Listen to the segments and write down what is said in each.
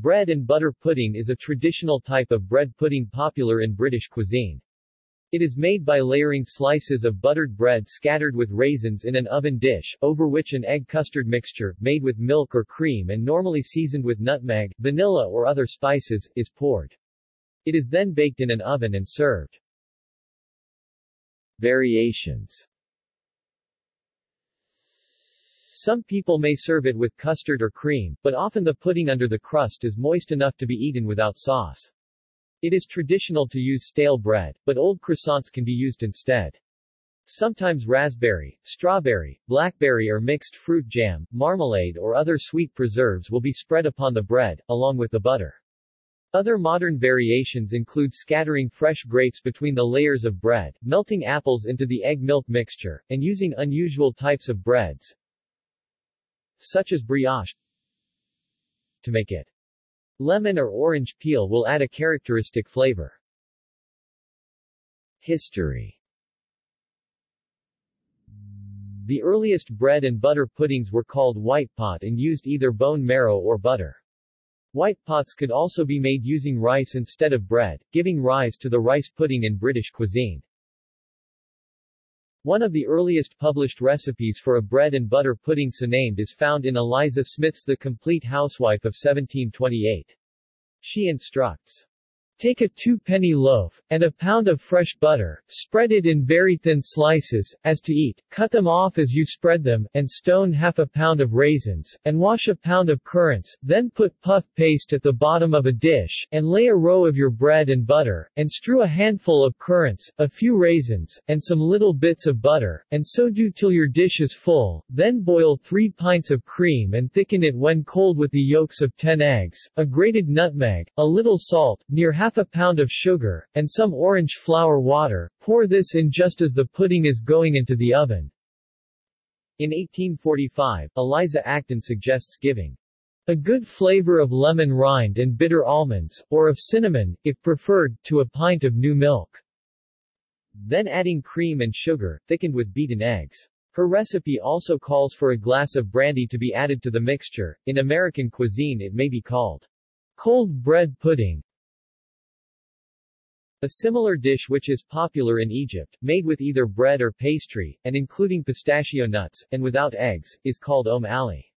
Bread and butter pudding is a traditional type of bread pudding popular in British cuisine. It is made by layering slices of buttered bread scattered with raisins in an oven dish, over which an egg custard mixture, made with milk or cream and normally seasoned with nutmeg, vanilla or other spices, is poured. It is then baked in an oven and served. Variations. Some people may serve it with custard or cream, but often the pudding under the crust is moist enough to be eaten without sauce. It is traditional to use stale bread, but old croissants can be used instead. Sometimes raspberry, strawberry, blackberry or mixed fruit jam, marmalade or other sweet preserves will be spread upon the bread, along with the butter. Other modern variations include scattering fresh grapes between the layers of bread, melting apples into the egg-milk mixture, and using unusual types of breads, such as brioche, to make it. Lemon or orange peel will add a characteristic flavor. History. The earliest bread and butter puddings were called whitepot and used either bone marrow or butter. Whitepots could also be made using rice instead of bread, giving rise to the rice pudding in British cuisine. One of the earliest published recipes for a bread and butter pudding so named is found in Eliza Smith's The Complete Housewife of 1728. She instructs, "Take a 2-penny loaf, and a pound of fresh butter, spread it in very thin slices, as to eat, cut them off as you spread them, and stone half a pound of raisins, and wash a pound of currants, then put puff paste at the bottom of a dish, and lay a row of your bread and butter, and strew a handful of currants, a few raisins, and some little bits of butter, and so do till your dish is full, then boil 3 pints of cream and thicken it when cold with the yolks of 10 eggs, a grated nutmeg, a little salt, near half a pound of sugar, and some orange flower water, pour this in just as the pudding is going into the oven." In 1845, Eliza Acton suggests giving a good flavor of lemon rind and bitter almonds, or of cinnamon, if preferred, to a pint of new milk, then adding cream and sugar, thickened with beaten eggs. Her recipe also calls for a glass of brandy to be added to the mixture. In American cuisine it may be called cold bread pudding. A similar dish which is popular in Egypt, made with either bread or pastry, and including pistachio nuts, and without eggs, is called Om Ali.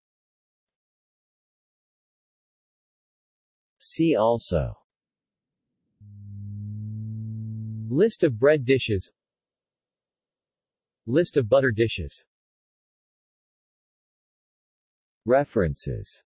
See also: List of bread dishes, List of butter dishes. References.